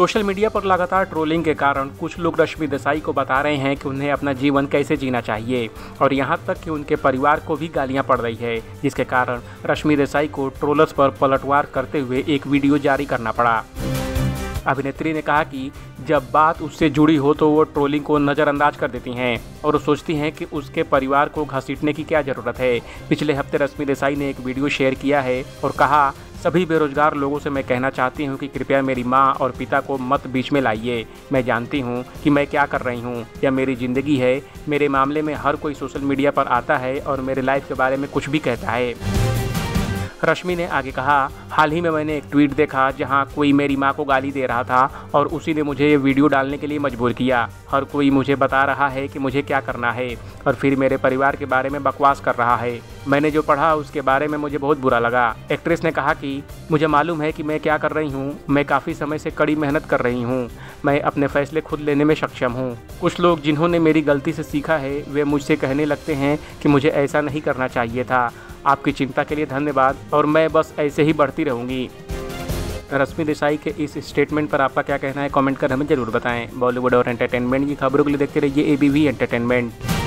Social media पर लगातार trolling के कारण कुछ लोग रश्मि देसाई को बता रहे हैं कि उन्हें अपना जीवन कैसे जीना चाहिए और यहां तक कि उनके परिवार को भी गालियां पड़ रही है, जिसके कारण रश्मि देसाई को ट्रोलर्स पर पलटवार करते हुए एक वीडियो जारी करना पड़ा। अभिनेत्री ने कहा कि जब बात उससे जुड़ी हो तो वो ट्रोलिंग को नज़रअंदाज कर देती हैं और सोचती हैं कि उसके परिवार को घसीटने की क्या ज़रूरत है। पिछले हफ्ते रश्मि देसाई ने एक वीडियो शेयर किया है और कहा, सभी बेरोजगार लोगों से मैं कहना चाहती हूं कि कृपया मेरी मां और पिता को मत बीच में लाइए। मैं जानती हूं कि मैं क्या कर रही हूं, यह मेरी ज़िंदगी है। मेरे मामले में हर कोई सोशल मीडिया पर आता है और मेरे लाइफ के बारे में कुछ भी कहता है। रश्मि ने आगे कहा, हाल ही में मैंने एक ट्वीट देखा जहां कोई मेरी मां को गाली दे रहा था और उसी ने मुझे ये वीडियो डालने के लिए मजबूर किया। हर कोई मुझे बता रहा है कि मुझे क्या करना है और फिर मेरे परिवार के बारे में बकवास कर रहा है। मैंने जो पढ़ा उसके बारे में मुझे बहुत बुरा लगा। एक्ट्रेस ने कहा कि मुझे मालूम है कि मैं क्या कर रही हूँ। मैं काफ़ी समय से कड़ी मेहनत कर रही हूँ। मैं अपने फैसले खुद लेने में सक्षम हूँ। कुछ लोग जिन्होंने मेरी गलती से सीखा है वे मुझसे कहने लगते हैं कि मुझे ऐसा नहीं करना चाहिए था। आपकी चिंता के लिए धन्यवाद और मैं बस ऐसे ही बढ़ती रहूँगी। रश्मि देसाई के इस स्टेटमेंट पर आपका क्या कहना है, कमेंट कर हमें ज़रूर बताएं। बॉलीवुड और एंटरटेनमेंट की खबरों के लिए देखते रहिए ABV एंटरटेनमेंट।